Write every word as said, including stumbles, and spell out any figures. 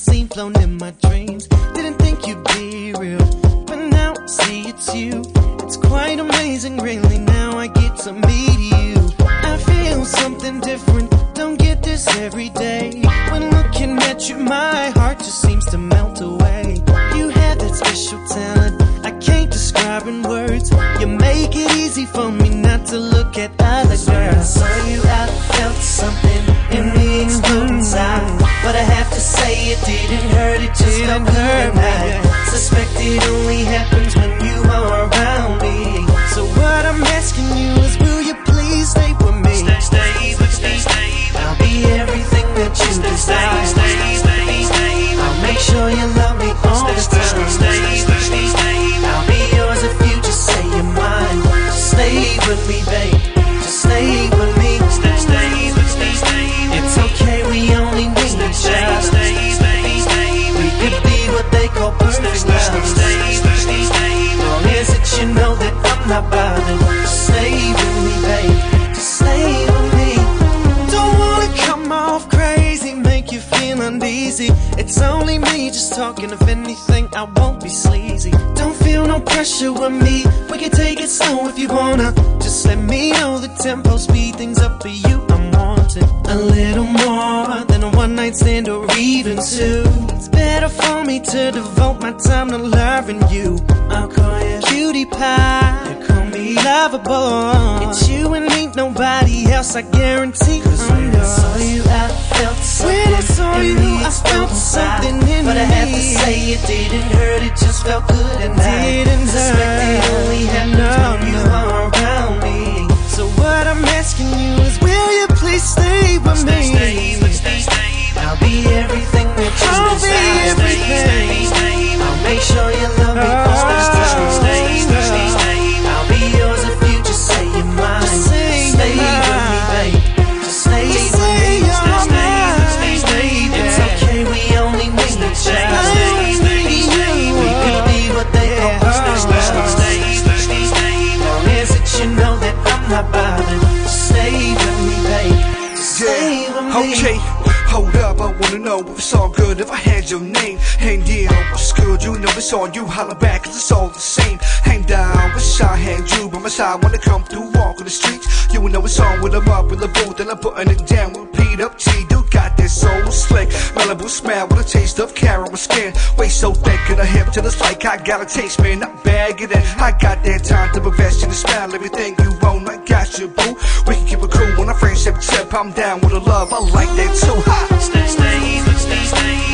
seen flown in my dreams. Didn't think you'd be real, but now I see it's you. It's quite amazing, really, now I get to meet you. I feel something different, don't get this every day. When looking at you, my heart just seems to melt away. You had that special talent I can't describe in words. You make it easy for me not to look at other girls. When I saw you, I felt something in the explodes. But I have to say it didn't hurt, it just felt good. I suspect it only happens when you are around me. So what I'm asking you is, will you please stay with me? Stay, stay, stay, stay. I'll be everything that you desire. Stay, stay, stay. I'll make sure you love me all the time. Stay, stay, stay. I'll be yours if you just say you're mine. Just stay with me, babe. Just stay with me. Stay, stay, stay, stay. It's okay, we only need each other. Stay, stay, stay. We could be what they call perfect love. Stay, stay, stay, stay. Long as it you know that I'm not bothered. Just stay with me, babe. Just stay with me. Don't wanna come off crazy, make you feel uneasy. It's only me just talking. If anything, I won't be sleazy. Don't feel no pressure with me. We can take it slow if you wanna. Just let me know the tempo, speed things up for you. I'm wanted a little more than a one night stand or even two. It's better for me to devote my time to loving you. I'll call you cutie pie, you call me lovable. It's you and me, nobody else, I guarantee. Cause when I saw you, I felt something. When I saw you, I felt something in me. But I have to say it didn't hurt, it just felt good. And I suspect it only happened when you are around me. So what I'm asking you is, will you please stay with me? Stay, stay, stay, stay. I'll be everything that you desire. I'll be everything. I'll make sure you love me. Stay, stay, stay, stay, stay. I'll be yours if you just say you're mine. Just stay with me, babe. Just stay with me. Stay, stay, stay, stay. It's okay, we only need each other. Stay, stay, stay. We could be what they call perfect love. Stay, stay, stay, stay. Long as it you know that I'm not bothered. Just stay with me, babe. Just stay with me. Okay. Hold up, I wanna know if it's all good if I had your name. Hang down, what's good? You know it's all you, holler back, cause it's all the same. Hang down, wish I had you by my side when I come through, walk on the streets. You know it's on with a up in the booth, and I'm putting it down with Pete up T. You got that soul slick, Malibu smile with a taste of carrot on my skin. Waist so thick in the hip till it's like I got a taste, man. I'm bagging it, I got that time to invest in the smile, everything you own, I got you, boo. We can keep it cool when our friendship tip, I'm down with the love, I like that too. Stay, stay, stay, stay.